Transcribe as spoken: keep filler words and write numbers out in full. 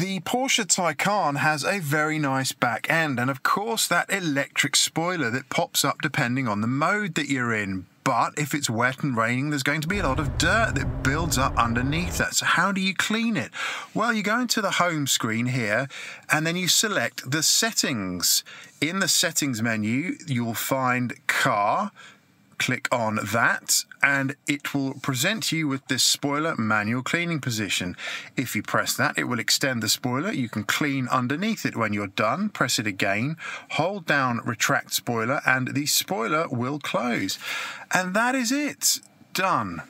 The Porsche Taycan has a very nice back end, and of course that electric spoiler that pops up depending on the mode that you're in. But if it's wet and raining, there's going to be a lot of dirt that builds up underneath that. So how do you clean it? Well, you go into the home screen here, and then you select the settings. In the settings menu, you'll find car. Click on that, and it will present you with this spoiler manual cleaning position. If you press that, it will extend the spoiler. You can clean underneath it when you're done. Press it again, hold down retract spoiler, and the spoiler will close. And that is it. Done.